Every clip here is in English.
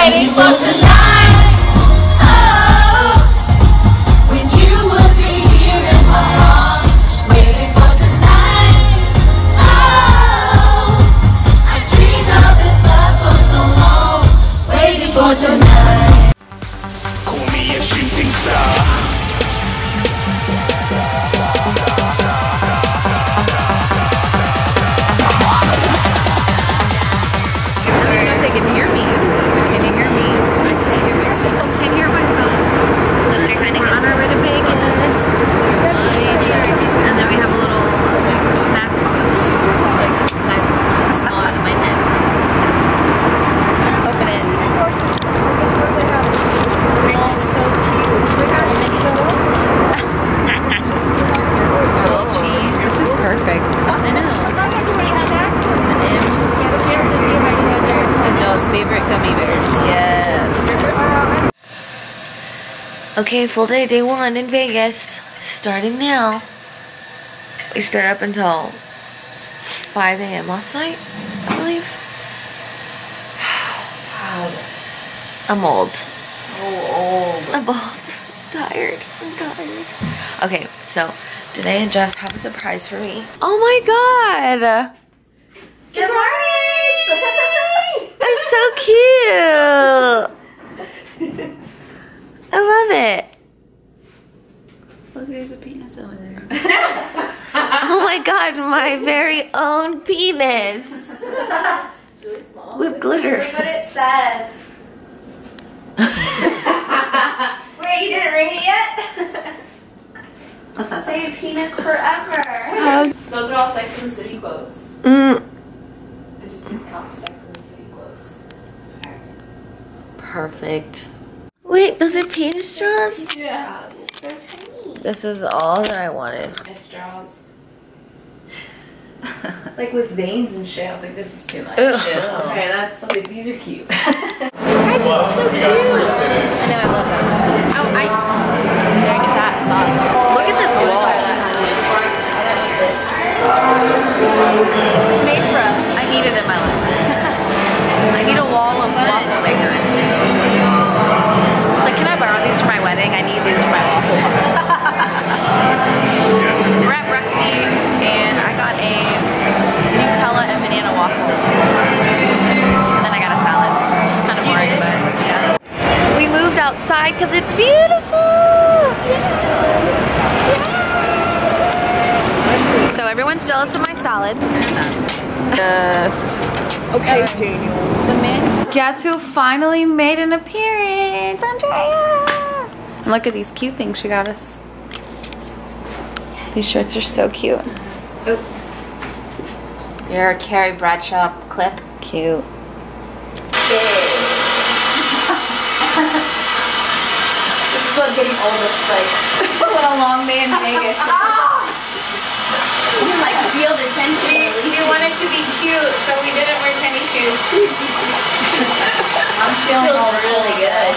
waiting for tonight. Okay, full day 1 in Vegas. Starting now. We stayed up until 5 a.m. last night, I believe. Wow. I'm old. So old. I'm old. I'm tired. Okay, so today and Jess have a surprise for me. Oh my god! Surprise! They're so cute! I love it. Look, there's a penis over there. Oh my god, my very own penis. It's really small. With glitter. Look what it says. Wait, you didn't read it yet? Let's say penis forever. Those are all Sex and the City quotes. I just didn't count Sex and the City quotes. Perfect. Wait, those are penis straws? Yeah. They're tiny. This is all that I wanted. Penis straws. Like with veins and shit. I was like, this is too much. Ew. Okay, that's like, these are cute. I love so cute. I know, I love them. Oh, I guess that sauce. Look at this wall. It's made for us. I need it in my life. I need a wall of waffle makers. Can I borrow these for my wedding? I need these for my waffle. We're at Rexy and I got a Nutella and banana waffle. And then I got a salad. It's kind of boring, but yeah. We moved outside because it's beautiful! Yeah. So everyone's jealous of my salad. Yes. Okay, Daniel. The man. Guess who finally made an appearance? It's Andrea! And look at these cute things she got us. Yes. These shirts are so cute. Oop. You're a Carrie Bradshaw clip. Cute. This is what getting old looks like. What a long day in Vegas. You like feel the tension. You wanted to be cute, so we didn't wear tiny shoes. I'm feeling all really good.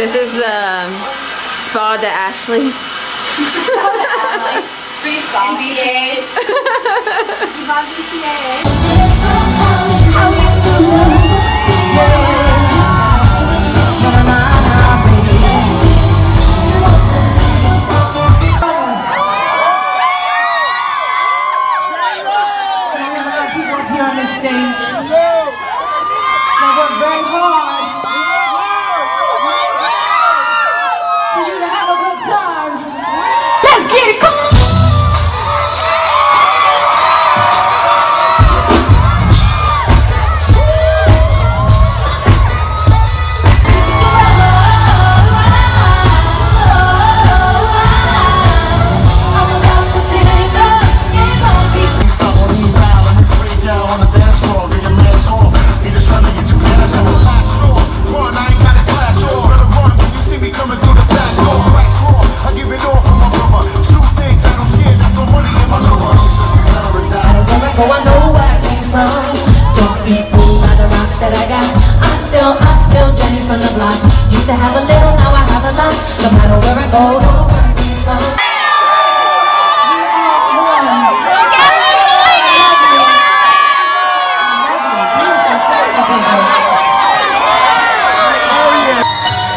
This is the spa to Ashley. Free spa. BPAs. People up here on this stage. Very hard for you to have a good time. Let's get it, come on!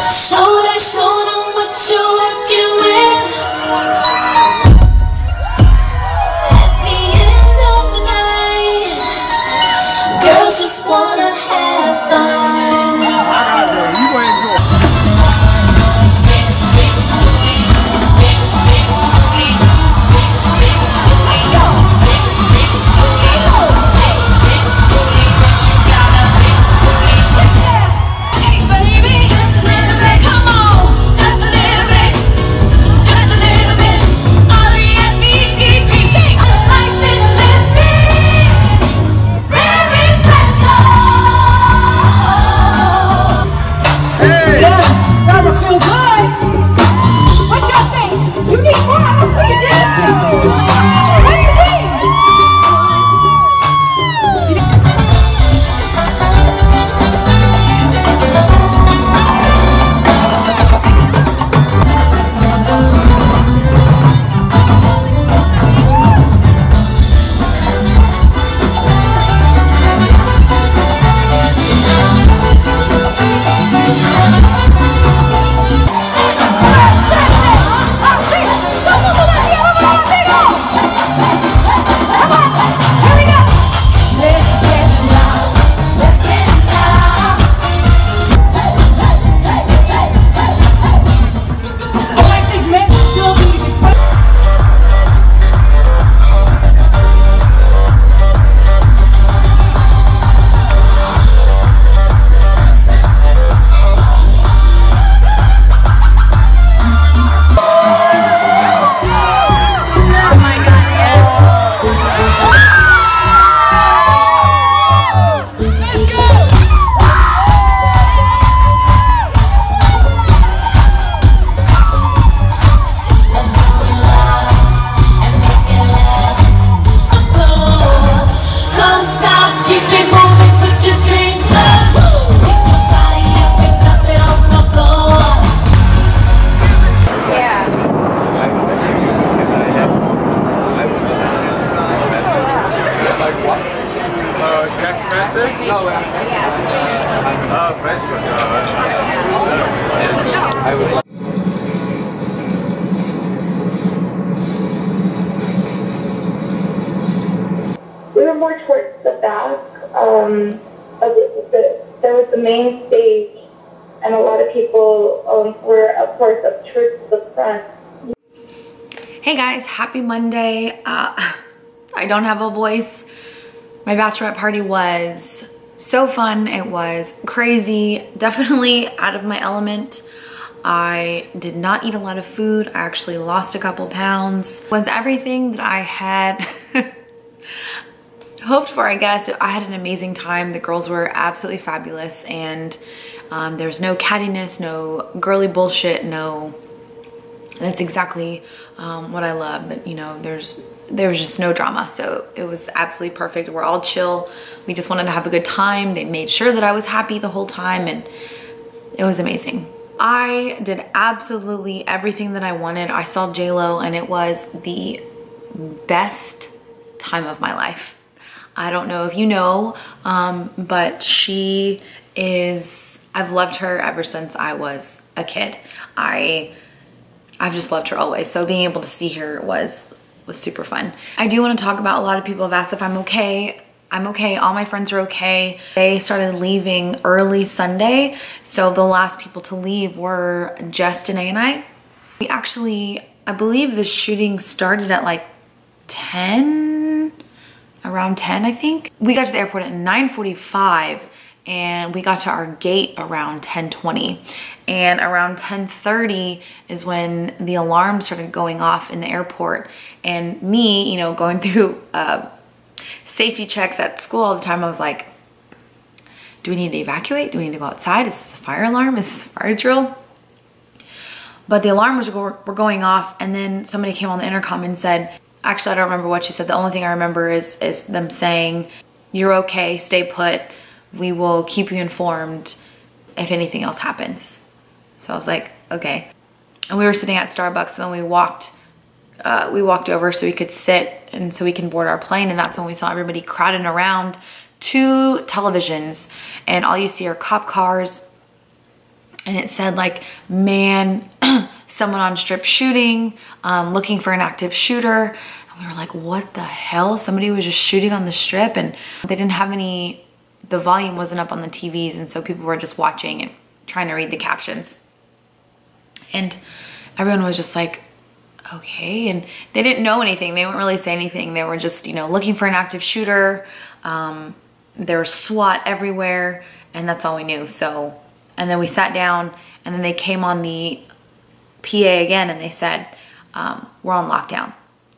Show them what you're working with. At the end of the night, girls just wanna have fun. We were more towards the back. There was the main stage, and a lot of people were, of course, up towards the front. Hey guys, happy Monday. I don't have a voice. My bachelorette party was so fun. It was crazy, definitely out of my element. I did not eat a lot of food. I actually lost a couple pounds. It was everything that I had hoped for, I guess. I had an amazing time. The girls were absolutely fabulous, and there's no cattiness, no girly bullshit, no. That's exactly what I love. That, you know, there was just no drama, so it was absolutely perfect. We're all chill. We just wanted to have a good time. They made sure that I was happy the whole time, and it was amazing. I did absolutely everything that I wanted. I saw JLo, and it was the best time of my life. I don't know if you know, but she is, I've loved her ever since I was a kid. I've just loved her always. So being able to see her was super fun. I do want to talk about, a lot of people have asked if I'm okay. I'm okay. All my friends are okay. They started leaving early Sunday. So the last people to leave were Justin and I. We actually, I believe the shooting started at like 10, around 10, I think. We got to the airport at 9:45 and we got to our gate around 10:20. And around 10:30 is when the alarm started going off in the airport. And me, you know, going through safety checks at school all the time, I was like, do we need to evacuate? Do we need to go outside? Is this a fire alarm? Is this a fire drill? But the alarms were going off, and then somebody came on the intercom and said, actually, I don't remember what she said. The only thing I remember is them saying, you're okay, stay put. We will keep you informed if anything else happens. So I was like, okay. And we were sitting at Starbucks, and then we walked over so we could sit and so we can board our plane. And that's when we saw everybody crowding around two televisions, and all you see are cop cars and it said like, man, someone on strip shooting, looking for an active shooter. And we were like, what the hell? Somebody was just shooting on the strip, and they didn't have any, the volume wasn't up on the TVs, and so people were just watching and trying to read the captions. And everyone was just like, okay, and they didn't know anything. They weren't really saying anything. They were just, you know, looking for an active shooter. There was SWAT everywhere, and that's all we knew. So, and then we sat down, and then they came on the PA again, and they said, we're on lockdown.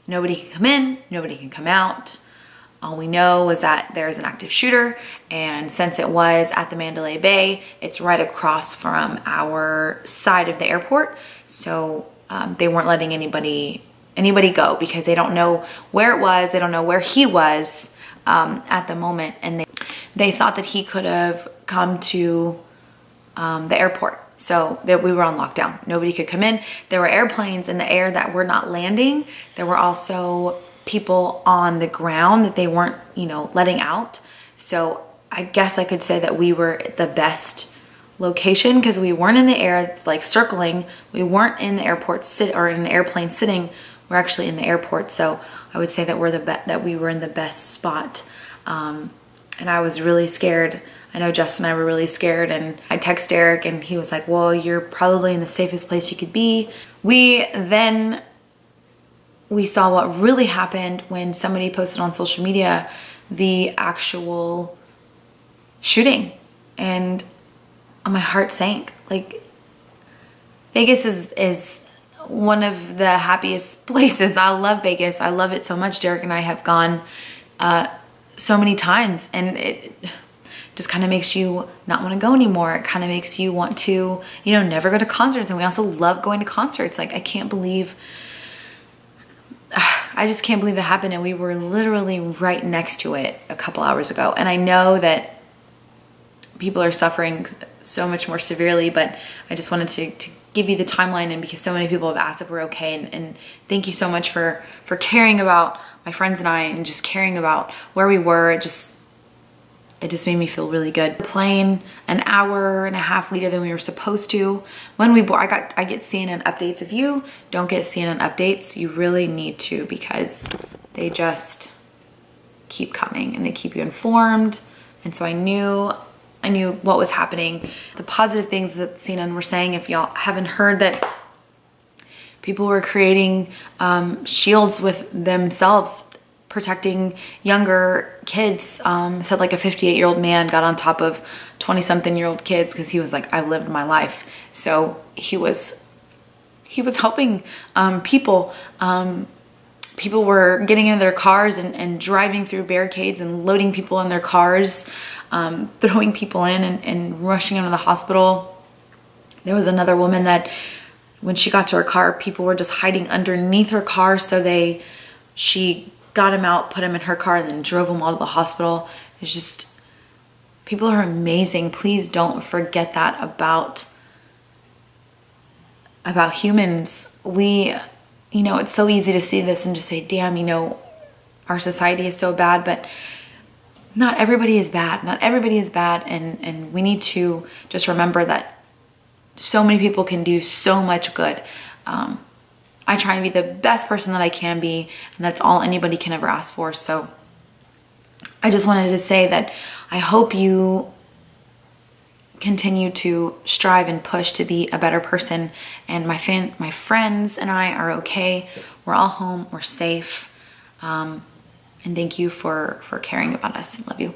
Nobody can come in, nobody can come out. All we know was that there is an active shooter, and since it was at the Mandalay Bay, it's right across from our side of the airport. So they weren't letting anybody go because they don't know where it was. They don't know where he was at the moment. And they thought that he could have come to the airport. So that we were on lockdown. Nobody could come in. There were airplanes in the air that were not landing. There were also people on the ground that they weren't, you know, letting out. So I guess I could say that we were at the best location because we weren't in the air. It's like circling. We weren't in the airport or in an airplane sitting. We're actually in the airport. So I would say that we were in the best spot. And I was really scared. I know Jess and I were really scared, and I texted Eric, and he was like, well, you're probably in the safest place you could be. We saw what really happened when somebody posted on social media the actual shooting, and my heart sank. Like, Vegas is one of the happiest places. I love Vegas. I love it so much. Derek and I have gone so many times, and it just kind of makes you not want to go anymore. It kind of makes you want to, you know, never go to concerts. And we also love going to concerts. Like, I can't believe, I just can't believe it happened, and we were literally right next to it a couple hours ago. And I know that people are suffering so much more severely, but I just wanted to give you the timeline, and because so many people have asked if we're okay, and thank you so much for caring about my friends and I, and just caring about where we were. It just made me feel really good. The plane an hour and a half later than we were supposed to. When we board, I get CNN updates. If you don't get CNN updates, you really need to, because they just keep coming and they keep you informed. And so I knew what was happening. The positive things that CNN were saying, if y'all haven't heard, that people were creating shields with themselves, protecting younger kids. Said like a 58-year-old man got on top of 20-something-year-old kids because he was like, I lived my life. So he was helping people. People were getting into their cars and driving through barricades and loading people in their cars, throwing people in and rushing them to the hospital. There was another woman that when she got to her car, people were just hiding underneath her car, so she got him out, put him in her car, and then drove him all to the hospital. It's just, people are amazing. Please don't forget that about humans. We, you know, it's so easy to see this and just say, damn, you know, our society is so bad, but not everybody is bad. Not everybody is bad, and we need to just remember that so many people can do so much good. I try and be the best person that I can be, and that's all anybody can ever ask for. So I just wanted to say that I hope you continue to strive and push to be a better person, and my friends and I are okay. We're all home, we're safe, and thank you for caring about us. Love you.